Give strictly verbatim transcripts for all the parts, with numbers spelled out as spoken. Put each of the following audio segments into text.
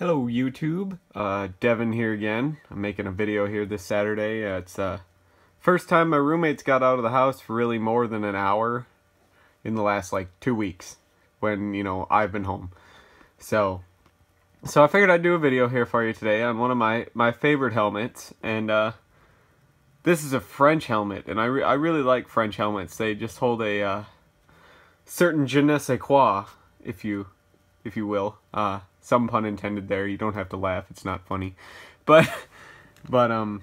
Hello YouTube, uh, Devin here again. I'm making a video here this Saturday. Uh, it's the uh, first time my roommates got out of the house for really more than an hour in the last like two weeks when, you know, I've been home. So so I figured I'd do a video here for you today on one of my, my favorite helmets. And uh, this is a French helmet, and I, re I really like French helmets. They just hold a uh, certain je ne sais quoi, if you, if you will. Uh, Some pun intended there. You don't have to laugh. It's not funny. But but um,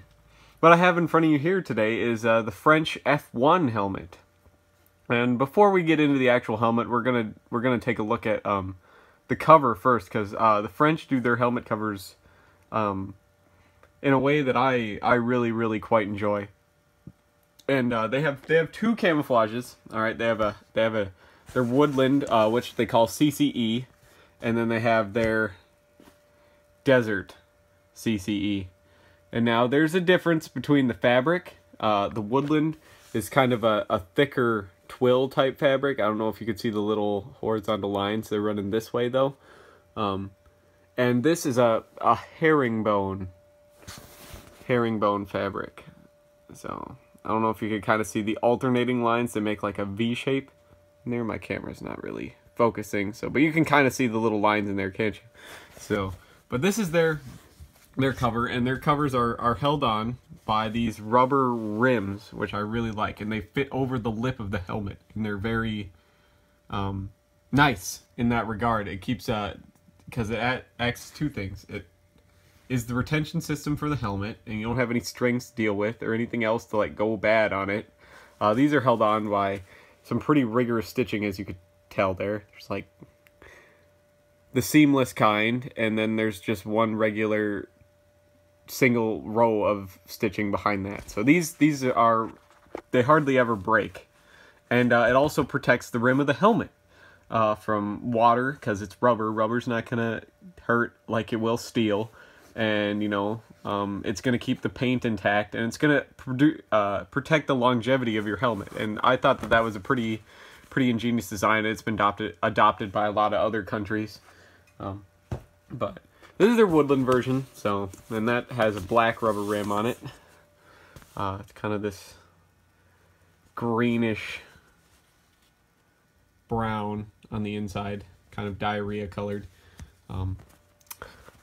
what I have in front of you here today is uh, the French F one helmet. And before we get into the actual helmet, we're gonna we're gonna take a look at um, the cover first, because uh, the French do their helmet covers um, in a way that I I really really quite enjoy. And uh, they have they have two camouflages. All right, they have a they have a their woodland, uh, which they call C C E. And then they have their desert C C E. And now there's a difference between the fabric. Uh, the woodland is kind of a, a thicker twill type fabric. I don't know if you could see the little horizontal lines. They're running this way though. Um, and this is a, a herringbone, herringbone fabric. So I don't know if you could kind of see the alternating lines that make like a V shape. And there my camera's not really focusing, so but you can kind of see the little lines in there, can't you? So but this is their their cover, and their covers are, are held on by these rubber rims, which I really like, and they fit over the lip of the helmet, and they're very um, nice in that regard. It keeps uh because it acts two things. It is the retention system for the helmet, and you don't have any strings to deal with or anything else to like go bad on it. Uh, these are held on by some pretty rigorous stitching, as you could tell there. There's like the seamless kind, and then there's just one regular single row of stitching behind that. So these these are, they hardly ever break. And uh, it also protects the rim of the helmet uh, from water, because it's rubber. Rubber's not gonna hurt like it will steel, and you know um, it's gonna keep the paint intact, and it's gonna uh, protect the longevity of your helmet. And I thought that that was a pretty pretty ingenious design. It's been adopted adopted by a lot of other countries, um, but this is their woodland version. So, and that has a black rubber rim on it. Uh, it's kind of this greenish brown on the inside, kind of diarrhea colored. Um,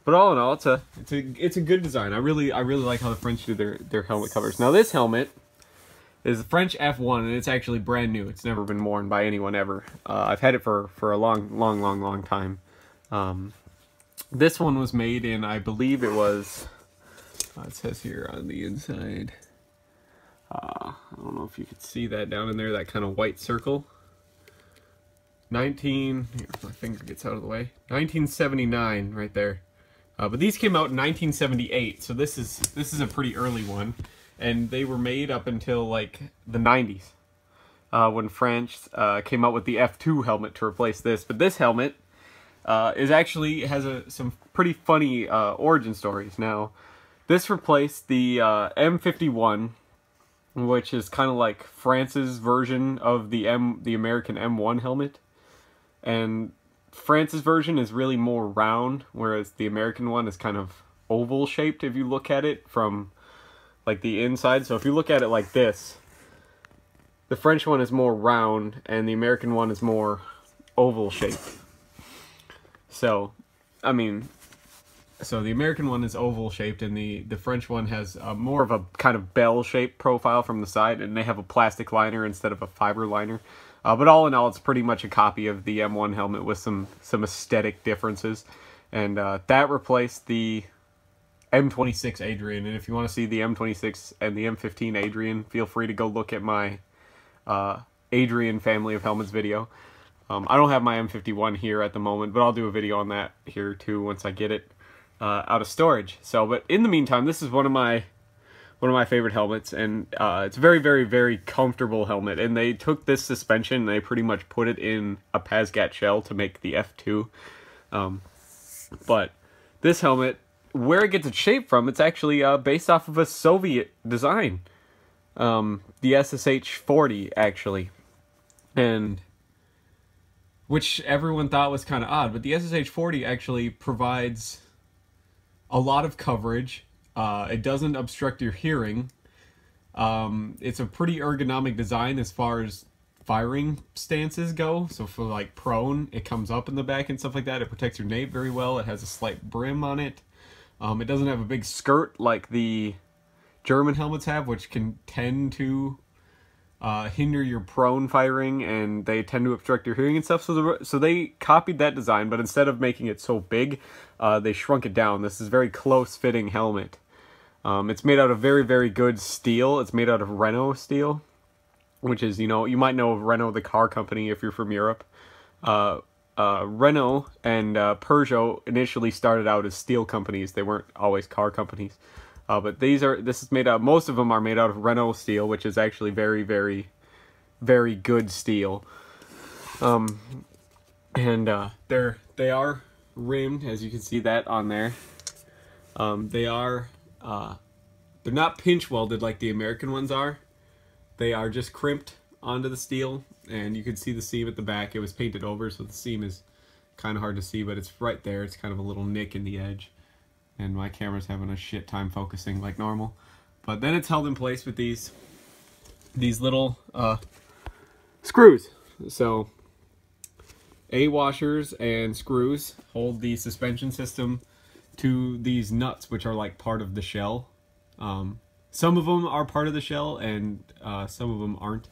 but all in all, it's a it's a it's a good design. I really I really like how the French do their their helmet covers. Now this helmet is the French F one, and it's actually brand new. It's never been worn by anyone ever. Uh, I've had it for, for a long, long, long, long time. Um, this one was made in, I believe it was, uh, it says here on the inside, uh, I don't know if you could see that down in there, that kind of white circle. nineteen, here, if my finger gets out of the way, nineteen seventy-nine right there. Uh, but these came out in nineteen seventy-eight, so this is this is a pretty early one. And they were made up until like the nineties, uh, when French uh, came out with the F two helmet to replace this. But this helmet uh, is actually has a, some pretty funny uh, origin stories. Now, this replaced the uh, M fifty-one, which is kind of like France's version of the M, the American M one helmet. And France's version is really more round, whereas the American one is kind of oval shaped if you look at it from like the inside. So if you look at it like this, the French one is more round and the American one is more oval shaped. So, I mean, so the American one is oval shaped, and the, the French one has a more of a kind of bell shaped profile from the side, and they have a plastic liner instead of a fiber liner. Uh, but all in all, it's pretty much a copy of the M one helmet with some, some aesthetic differences. And uh, that replaced the M twenty-six Adrian, and if you want to see the M twenty-six and the M fifteen Adrian, feel free to go look at my uh, Adrian family of helmets video. Um, I don't have my M fifty-one here at the moment, but I'll do a video on that here too once I get it uh, out of storage. So, but in the meantime, this is one of my one of my favorite helmets, and uh, it's a very, very, very comfortable helmet. And they took this suspension and they pretty much put it in a Pasgat shell to make the F two. Um, but this helmet, where it gets its shape from, it's actually uh, based off of a Soviet design, um, the S S H forty actually, and which everyone thought was kind of odd. But the S S H forty actually provides a lot of coverage. Uh, it doesn't obstruct your hearing. Um, it's a pretty ergonomic design as far as firing stances go. So for like prone, it comes up in the back and stuff like that. It protects your nape very well. It has a slight brim on it. Um, it doesn't have a big skirt like the German helmets have, which can tend to uh, hinder your prone firing, and they tend to obstruct your hearing and stuff. So, the, so they copied that design, but instead of making it so big, uh, they shrunk it down. This is a very close-fitting helmet. Um, it's made out of very, very good steel. It's made out of Renault steel, which is, you know, you might know of Renault, the car company, if you're from Europe. Uh, uh, Renault and uh, Peugeot initially started out as steel companies. They weren't always car companies. Uh, but these are, this is made out, most of them are made out of Renault steel, which is actually very, very, very good steel. Um, and uh, they're, they are rimmed, as you can see that on there. Um, they are, uh, they're not pinch welded like the American ones are. They are just crimped onto the steel, and you can see the seam at the back. It was painted over, so the seam is kind of hard to see, but it's right there. It's kind of a little nick in the edge, and my camera's having a shit time focusing like normal. But then it's held in place with these these little uh, screws. So A-washers and screws hold the suspension system to these nuts, which are like part of the shell. Um, Some of them are part of the shell, and uh, some of them aren't,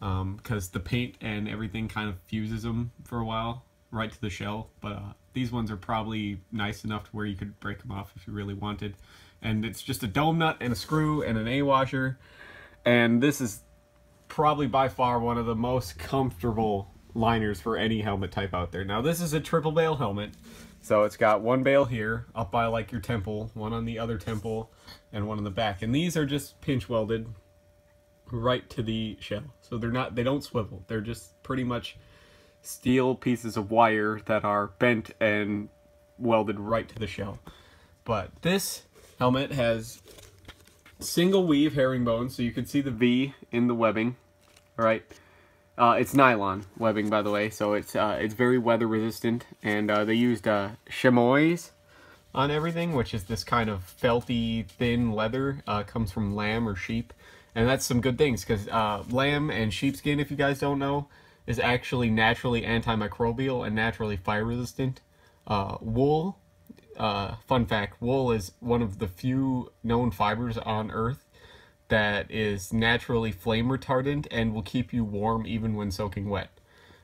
because um, the paint and everything kind of fuses them for a while right to the shell. But uh, these ones are probably nice enough to where you could break them off if you really wanted. And it's just a dome nut and a screw and an A-washer. And this is probably by far one of the most comfortable liners for any helmet type out there. Now, this is a triple bail helmet. So it's got one bail here, up by like your temple, one on the other temple, and one on the back. And these are just pinch welded right to the shell. So they're not, they don't swivel. They're just pretty much steel pieces of wire that are bent and welded right to the shell. But this helmet has single weave herringbone, so you can see the V in the webbing, all right? Uh, it's nylon webbing, by the way, so it's uh, it's very weather resistant, and uh, they used uh, chamois on everything, which is this kind of felty, thin leather. Uh, comes from lamb or sheep, and that's some good things, because uh, lamb and sheepskin, if you guys don't know, is actually naturally antimicrobial and naturally fire resistant. Uh, wool, uh, fun fact, wool is one of the few known fibers on Earth that is naturally flame retardant and will keep you warm even when soaking wet.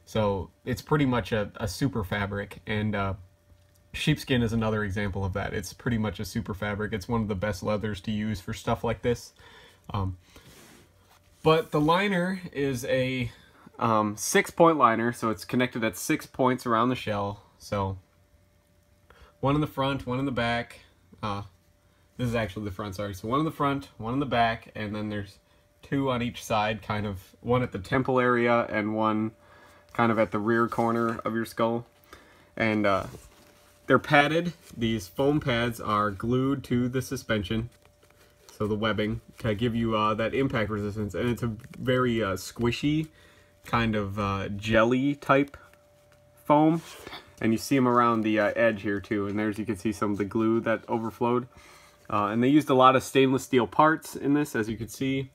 So it's pretty much a, a super fabric, and uh, sheepskin is another example of that. It's pretty much a super fabric. It's one of the best leathers to use for stuff like this. Um, but the liner is a um, six-point liner, so it's connected at six points around the shell. So one in the front, one in the back, uh, this is actually the front, sorry. So one in the front, one in the back, and then there's two on each side, kind of one at the temple area and one kind of at the rear corner of your skull. And uh, they're padded. These foam pads are glued to the suspension, so the webbing, to give you uh, that impact resistance. And it's a very uh, squishy, kind of uh, jelly type foam. And you see them around the uh, edge here too. And there's, you can see some of the glue that overflowed. Uh, and they used a lot of stainless steel parts in this, as you can see,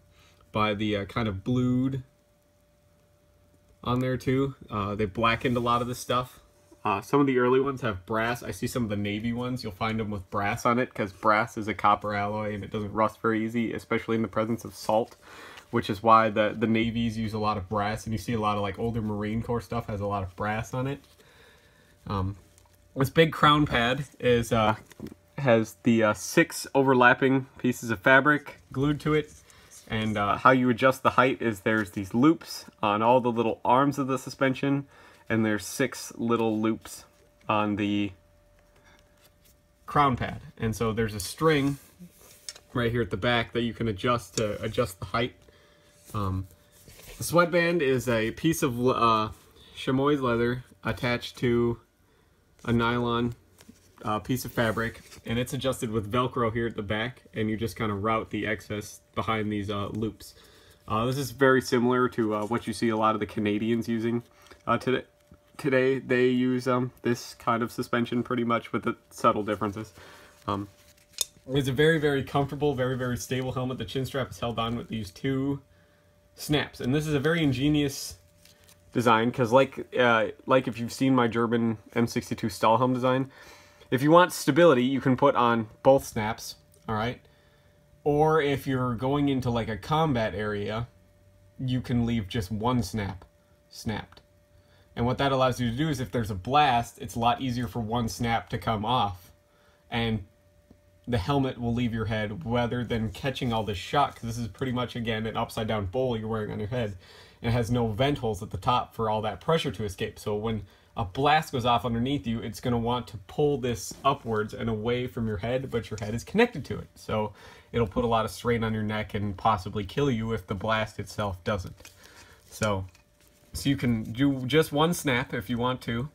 by the uh, kind of blued on there too. Uh, they blackened a lot of this stuff. Uh, some of the early ones have brass. I see some of the navy ones, you'll find them with brass on it, because brass is a copper alloy and it doesn't rust very easy, especially in the presence of salt, which is why the, the navies use a lot of brass. And you see a lot of like older Marine Corps stuff has a lot of brass on it. Um, this big crown pad is... Uh, has the uh, six overlapping pieces of fabric glued to it, and uh, how you adjust the height is there's these loops on all the little arms of the suspension, and there's six little loops on the crown pad. And so there's a string right here at the back that you can adjust to adjust the height. Um, the sweatband is a piece of uh, chamois leather attached to a nylon Uh, piece of fabric, and it's adjusted with Velcro here at the back, and you just kind of route the excess behind these uh, loops. Uh, this is very similar to uh, what you see a lot of the Canadians using uh, today. Today they use um, this kind of suspension pretty much, with the subtle differences. Um, it's a very, very comfortable, very, very stable helmet. The chin strap is held on with these two snaps. And this is a very ingenious design, because like, uh, like if you've seen my German M sixty-two Stahlhelm design, if you want stability, you can put on both snaps, all right? Or if you're going into like a combat area, you can leave just one snap snapped. And what that allows you to do is if there's a blast, it's a lot easier for one snap to come off, and the helmet will leave your head rather than catching all this shock, because this is pretty much, again, an upside down bowl you're wearing on your head. And it has no vent holes at the top for all that pressure to escape. So when a blast goes off underneath you, it's going to want to pull this upwards and away from your head, but your head is connected to it. So it'll put a lot of strain on your neck and possibly kill you if the blast itself doesn't. So, so you can do just one snap if you want to.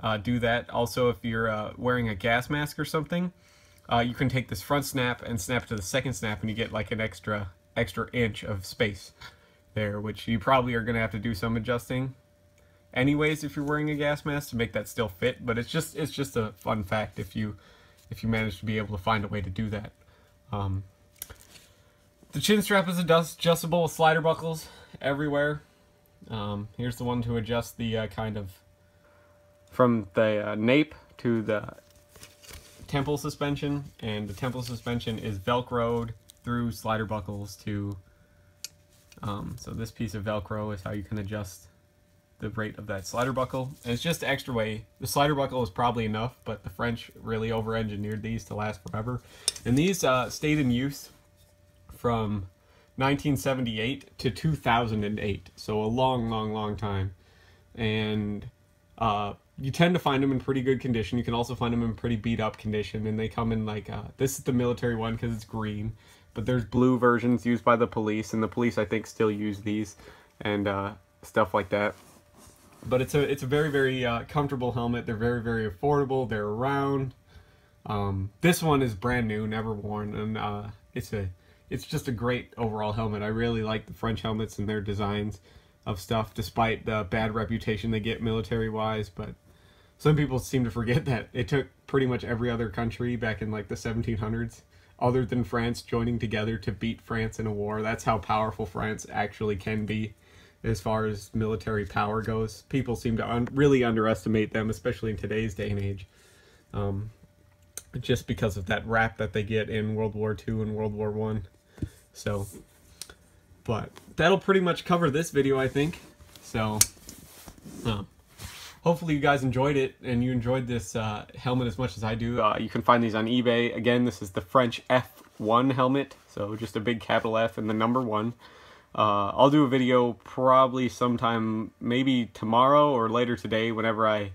Uh, do that. Also, if you're uh, wearing a gas mask or something, uh, you can take this front snap and snap to the second snap, and you get like an extra, extra inch of space there, which you probably are going to have to do some adjusting anyways if you're wearing a gas mask to make that still fit, but it's just it's just a fun fact if you if you manage to be able to find a way to do that. Um, the chin strap is adjustable with slider buckles everywhere. Um, here's the one to adjust the uh, kind of from the uh, nape to the temple suspension, and the temple suspension is velcroed through slider buckles to um, so this piece of velcro is how you can adjust the rate of that slider buckle. And it's just extra way. The slider buckle is probably enough, but the French really over-engineered these to last forever. And these uh, stayed in use from nineteen seventy-eight to two thousand eight. So a long, long, long time. And uh, you tend to find them in pretty good condition. You can also find them in pretty beat up condition. And they come in like, uh, this is the military one because it's green, but there's blue versions used by the police, and the police I think still use these and uh, stuff like that. But it's a it's a very, very uh, comfortable helmet. They're very, very affordable. They're round. Um, this one is brand new, never worn, and uh, it's a it's just a great overall helmet. I really like the French helmets and their designs of stuff, despite the bad reputation they get military-wise. But some people seem to forget that it took pretty much every other country back in like the seventeen hundreds, other than France, joining together to beat France in a war. That's how powerful France actually can be. As far as military power goes, people seem to un really underestimate them, especially in today's day and age, um, just because of that rap that they get in World War Two and World War One. So, but that'll pretty much cover this video, I think. So, um, hopefully you guys enjoyed it, and you enjoyed this uh, helmet as much as I do. Uh, you can find these on eBay. Again, this is the French F one helmet, so just a big capital F and the number one. Uh, I'll do a video probably sometime, maybe tomorrow or later today, whenever I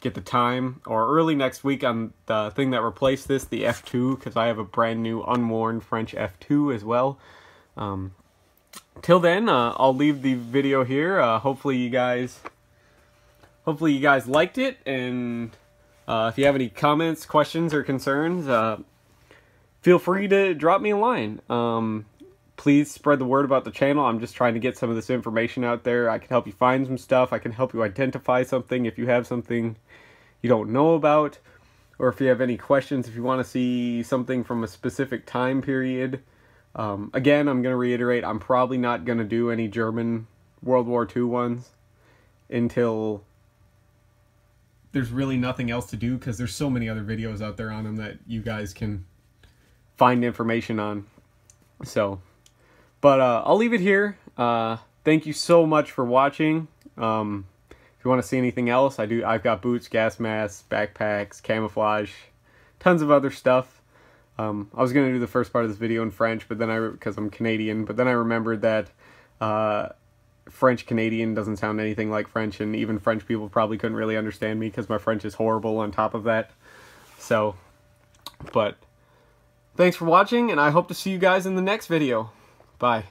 get the time, or early next week, on the thing that replaced this, the F two, because I have a brand new unworn French F two as well. Um, till then, uh, I'll leave the video here. Uh, hopefully you guys, hopefully you guys liked it, and uh, if you have any comments, questions, or concerns, uh, feel free to drop me a line. Um... Please spread the word about the channel. I'm just trying to get some of this information out there. I can help you find some stuff. I can help you identify something if you have something you don't know about. Or if you have any questions, if you want to see something from a specific time period. Um, again, I'm going to reiterate, I'm probably not going to do any German World War Two ones until there's really nothing else to do, because there's so many other videos out there on them that you guys can find information on. So... But uh, I'll leave it here. Uh, thank you so much for watching. Um, if you want to see anything else, I do. I've got boots, gas masks, backpacks, camouflage, tons of other stuff. Um, I was gonna do the first part of this video in French, but then I, because I'm Canadian, but then I remembered that uh, French Canadian doesn't sound anything like French, and even French people probably couldn't really understand me because my French is horrible. On top of that, so. But thanks for watching, and I hope to see you guys in the next video. Bye.